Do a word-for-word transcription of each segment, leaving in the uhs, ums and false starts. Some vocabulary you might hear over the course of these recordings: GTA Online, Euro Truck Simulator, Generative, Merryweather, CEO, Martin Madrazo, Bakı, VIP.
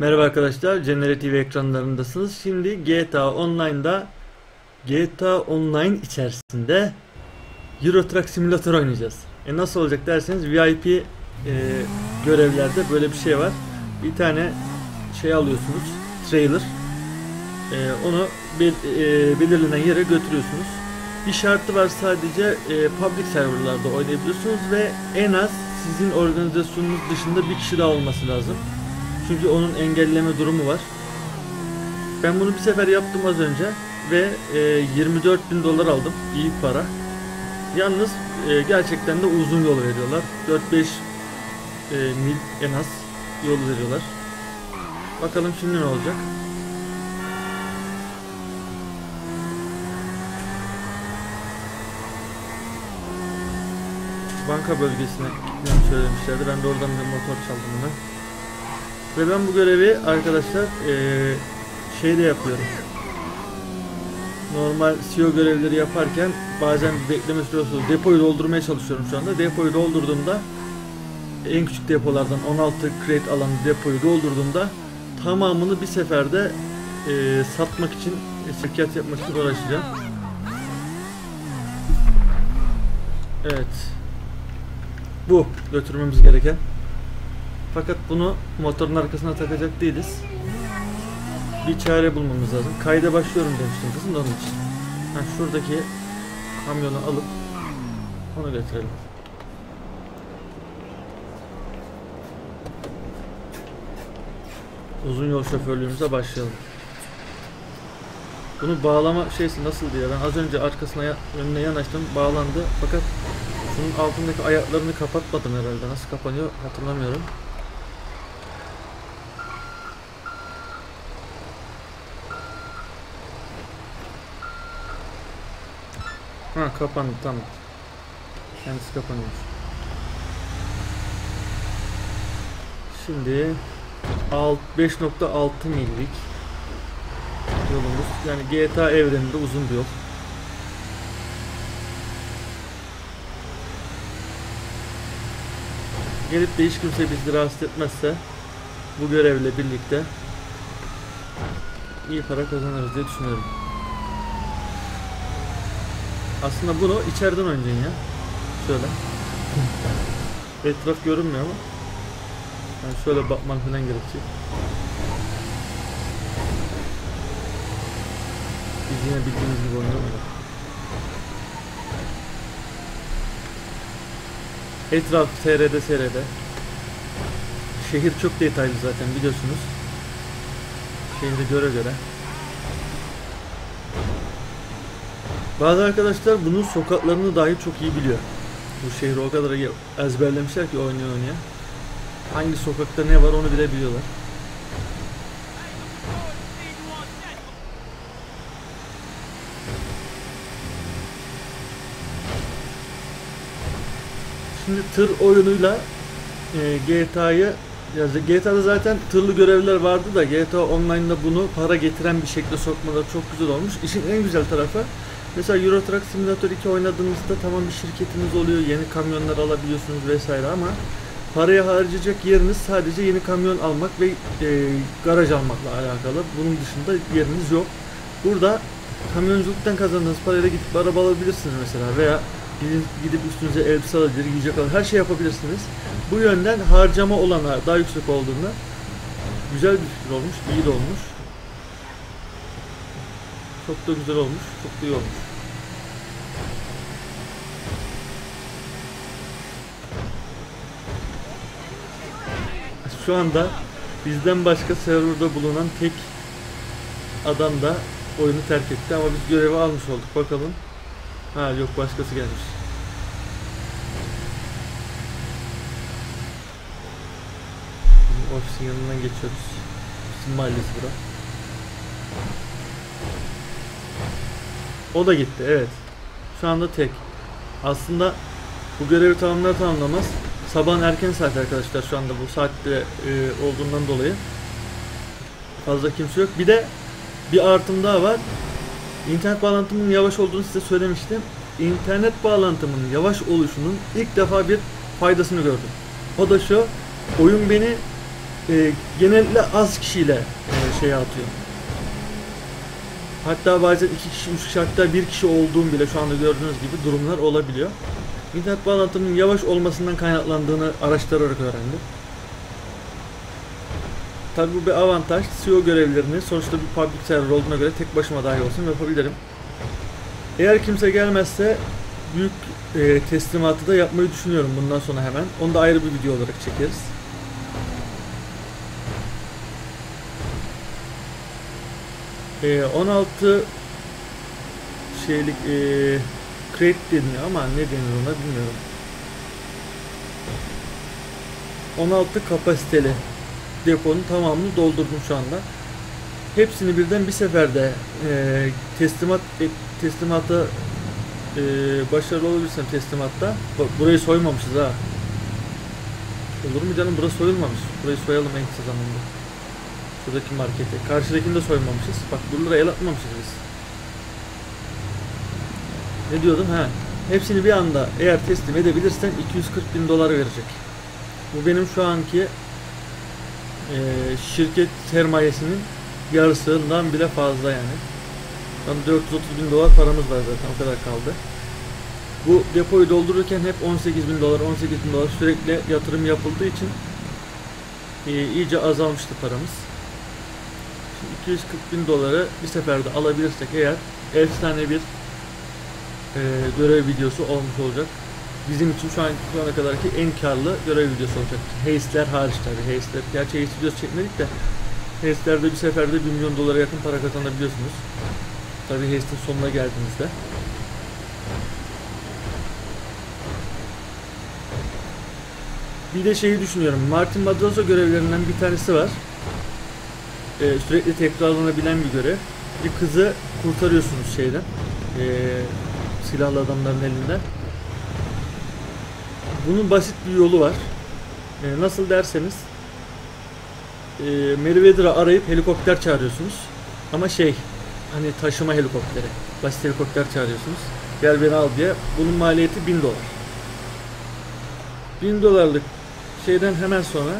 Merhaba arkadaşlar, Generative ekranlarındasınız. Şimdi G T A Online'da G T A Online içerisinde Euro Truck Simulator oynayacağız. E nasıl olacak derseniz V I P e, görevlerde böyle bir şey var. Bir tane şey alıyorsunuz, trailer. E, onu bir, e, belirlenen yere götürüyorsunuz. Bir şartı var sadece, e, public serverlarda oynayabiliyorsunuz ve en az sizin organizasyonunuz dışında bir kişi daha olması lazım. Çünkü onun engelleme durumu var. Ben bunu bir sefer yaptım az önce ve e, yirmi dört bin dolar aldım. İyi para. Yalnız e, gerçekten de uzun yol veriyorlar. dört beş e, mil en az yol veriyorlar. Bakalım şimdi ne olacak. Banka bölgesine gitmemi söylemişlerdi. Ben de oradan bir motor çaldım buna. Ve ben bu görevi arkadaşlar ee, şeyde yapıyorum. Normal C E O görevleri yaparken bazen bekleme süresi oluyor. Depoyu doldurmaya çalışıyorum şu anda. Depoyu doldurduğumda en küçük depolardan on altı crate alan depoyu doldurduğumda tamamını bir seferde ee, satmak için, sevkiyat yapmak için uğraşacağım. Evet. Bu götürmemiz gereken. Fakat bunu motorun arkasına takacak değiliz. Bir çare bulmamız lazım. Kayda başlıyorum demiştim kızım da onun için. Ha, şuradaki kamyonu alıp onu getirelim. Uzun yol şoförlüğümüze başlayalım. Bunu bağlama şeysi nasıl diye ben az önce arkasına önüne yanaştım, bağlandı fakat bunun altındaki ayaklarını kapatmadım herhalde. Nasıl kapanıyor hatırlamıyorum. Ha, kapandı, tamam. Kendisi kapanıyor. Şimdi beş nokta altı millik yolumuz. Yani G T A evreninde uzun bir yol. Gelip de hiç kimse bizi rahatsız etmezse bu görevle birlikte iyi para kazanırız diye düşünüyorum. Aslında bunu içeriden oynayacaksın ya. Şöyle. Etraf görünmüyor ama yani şöyle bakman falan gerekecek. Biz yine bildiğimiz gibi oynayalım. Etraf seyrede seyrede. Şehir çok detaylı zaten biliyorsunuz. Şehri göre göre. Bazı arkadaşlar bunun sokaklarını dahi çok iyi biliyor. Bu şehri o kadar ezberlemişler ki oynuyor oynuyor. Hangi sokakta ne var onu bile biliyorlar. Şimdi tır oyunuyla e, G T A'yı, G T A'da zaten tırlı görevler vardı da G T A Online'da bunu para getiren bir şekilde sokmaları çok güzel olmuş. İşin en güzel tarafı mesela Euro Truck Simulator iki oynadığınızda tamam bir şirketiniz oluyor, yeni kamyonlar alabiliyorsunuz vesaire ama paraya harcayacak yeriniz sadece yeni kamyon almak ve e, garaj almakla alakalı. Bunun dışında yeriniz yok. Burada kamyonculuktan kazandığınız parayla gidip araba alabilirsiniz mesela veya gidip üstünüze elbise alabilir, yiyecek alabilir, her şey yapabilirsiniz. Bu yönden harcama olanlar daha yüksek olduğunda güzel bir fikir olmuş, iyi de olmuş. Çok da güzel olmuş, çok da iyi olmuş. Şu anda bizden başka serverda bulunan tek adam da oyunu terk etti ama biz görevi almış olduk, bakalım. Ha yok, başkası gelmiş. Bizim ofisin yanından geçiyoruz. Bizim mahallesi bura. O da gitti, evet. Şu anda tek. Aslında bu görevi tamamlar tamamlamaz. Sabahın erken saati arkadaşlar şu anda, bu saatte e, olduğundan dolayı. Fazla kimse yok. Bir de bir artım daha var. İnternet bağlantımın yavaş olduğunu size söylemiştim. İnternet bağlantımın yavaş oluşunun ilk defa bir faydasını gördüm. O da şu, oyun beni e, genellikle az kişiyle e, şeye atıyor. Hatta bazen iki kişi, üç kişi, hatta bir kişi olduğum bile şu anda gördüğünüz gibi durumlar olabiliyor. İnternet bağlantının yavaş olmasından kaynaklandığını araştırarak öğrendim. Tabi bu bir avantaj. C E O görevlerini sonuçta bir public server olduğuna göre tek başıma dahi olsun yapabilirim. Eğer kimse gelmezse büyük e, teslimatı da yapmayı düşünüyorum bundan sonra hemen. Onu da ayrı bir video olarak çekeriz. E, on altı şeylik e, crate deniyor ama ne denir ona bilmiyorum. on altı kapasiteli deponun tamamını doldurdum şu anda. Hepsini birden bir seferde e, teslimat e, teslimata e, başarılı olabilirsem teslimatta. Bak, burayı soymamışız ha. Olur mu canım, burası soyulmamış. Burayı soyalım en kısa zamanda. Şuradaki markete. Karşıdakini de soymamışız. Bak, buralara el atmamışız biz. Ne diyordum ha? Hepsini bir anda eğer teslim edebilirsen iki yüz kırk bin dolar verecek. Bu benim şu anki Ee, şirket sermayesinin yarısından bile fazla yani. Yani dört yüz otuz bin dolar paramız var zaten, o kadar kaldı. Bu depoyu doldururken hep on sekiz bin dolar, on sekiz bin dolar sürekli yatırım yapıldığı için e, iyice azalmıştı paramız. Şimdi iki yüz kırk bin doları bir seferde alabilirsek eğer efsane bir e, görev videosu olmuş olacak. Bizim için şu an şu ana kadarki en karlı görev videosu olacak. Heysler hariç tabi. Heysler. Gerçi heys videosu çekmedik de heyslerde bir seferde bir milyon dolara yakın para kazanabiliyorsunuz. Tabi heysin sonuna geldiğinizde. Bir de şeyi düşünüyorum. Martin Madrazo görevlerinden bir tanesi var. Ee, sürekli tekrarlanabilen bir görev. Bir kızı kurtarıyorsunuz şeyden. Ee, silahlı adamların elinden. Bunun basit bir yolu var. E, nasıl derseniz e, Merryweather'ı arayıp helikopter çağırıyorsunuz. Ama şey, hani taşıma helikopteri. Basit helikopter çağırıyorsunuz. Gel beni al diye. Bunun maliyeti bin dolar. bin dolarlık şeyden hemen sonra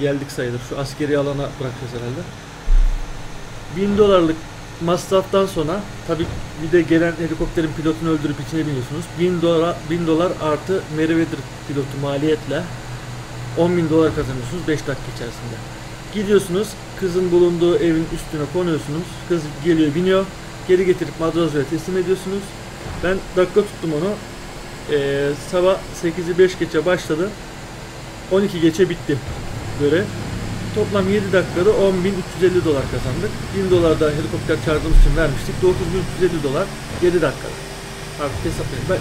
geldik sayılır. Şu askeri alana bırakacağız herhalde. bin dolarlık masraftan sonra tabi bir de gelen helikopterin pilotunu öldürüp içine biniyorsunuz. bin dolar, bin dolar artı Merryweather pilotu maliyetle on bin dolar kazanıyorsunuz beş dakika içerisinde. Gidiyorsunuz, kızın bulunduğu evin üstüne konuyorsunuz. Kız geliyor, biniyor. Geri getirip Madrazo'ya teslim ediyorsunuz. Ben dakika tuttum onu. Ee, sabah sekizi beş geçe başladı. on iki geçe bitti görev. Toplam yedi dakikada on bin üç yüz elli dolar kazandık. bin dolar da helikopter çağırdığımız için vermiştik. dokuz bin üç yüz elli dolar yedi dakikada. Artık hesaplayayım. Ben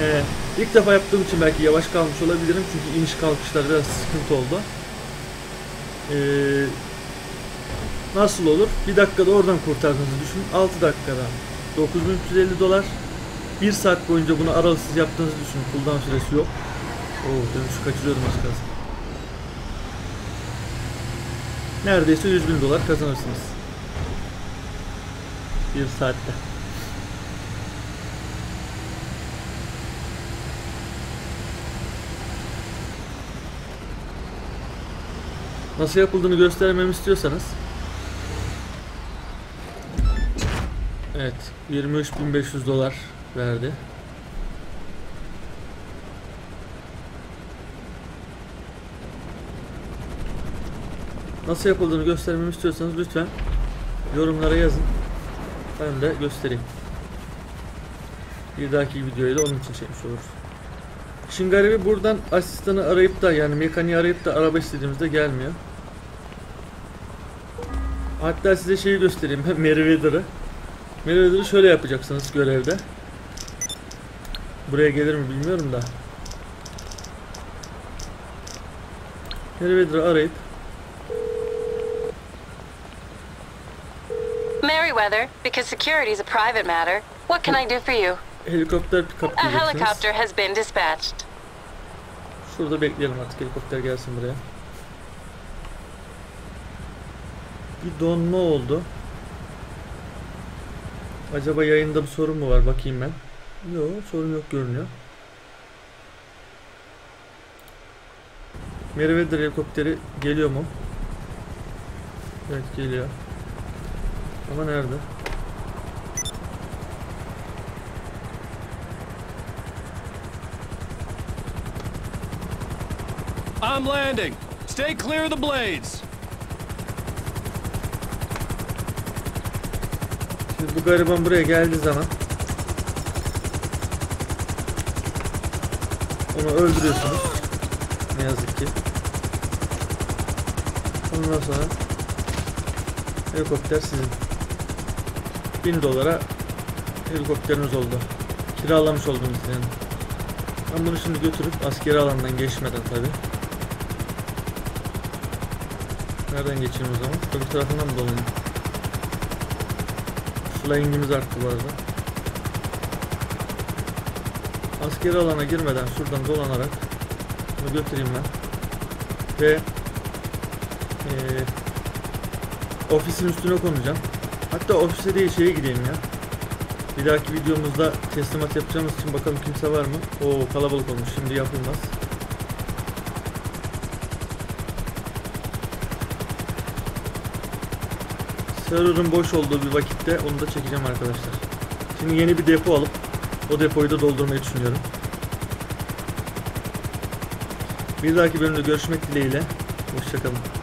e, ilk defa yaptığım için belki yavaş kalmış olabilirim. Çünkü iniş kalkışlar biraz sıkıntı oldu. E, nasıl olur? bir dakikada oradan kurtardığınızı düşünün. altı dakikada dokuz bin üç yüz elli dolar. bir saat boyunca bunu aralıksız yaptığınızı düşünün. Cooldown süresi yok. Oo, dönüşü kaçırıyordum az kalsın. Neredeyse yüz bin dolar kazanırsınız. Bir saatte. Nasıl yapıldığını göstermemi istiyorsanız. Evet, yirmi üç bin beş yüz dolar verdi. Nasıl yapıldığını göstermemi istiyorsanız lütfen yorumlara yazın. Ben de göstereyim. Bir dahaki videoyu da onun için çekmiş oluruz. İşin garibi buradan asistanı arayıp da yani mekaniği arayıp da araba istediğimizde gelmiyor. Hatta size şeyi göstereyim. Merryweather'ı. Merryweather'ı şöyle yapacaksınız görevde. Buraya gelir mi bilmiyorum da. Merryweather'ı arayıp Merryweather, because security is a private matter. What can I do for you? Helikopter pick-up diyeceksiniz. A helicopter has been dispatched. Şurada bekleyelim artık helikopter gelsin buraya. Bir donma oldu. Acaba yayında bir sorun mu var? Bakayım ben. Yok, sorun yok görünüyor. Merryweather helikopteri geliyor mu? Evet geliyor. Ama nerede? I'm landing. Stay clear of the blades. Şimdi bu gariban buraya geldiği zaman onu öldürüyorsunuz. Ne yazık ki. Ondan sonra helikopter sizin. Bin dolara helikopteriniz oldu. Kiralamış oldunuz yani. Ben bunu şimdi götürüp askeri alandan geçmeden tabi. Nereden geçeyim o zaman? Öbür tarafından mı dolanayım? Flying'imiz arttı bu arada. Askeri alana girmeden şuradan dolanarak bunu götüreyim ben. Ve e, ofisin üstüne konacağım. Hatta ofise değil şeye gideyim ya. Bir dahaki videomuzda teslimat yapacağımız için bakalım kimse var mı? Oo kalabalık olmuş, şimdi yapılmaz. Server'ın boş olduğu bir vakitte onu da çekeceğim arkadaşlar. Şimdi yeni bir depo alıp o depoyu da doldurmayı düşünüyorum. Bir dahaki bölümde görüşmek dileğiyle. Hoşçakalın.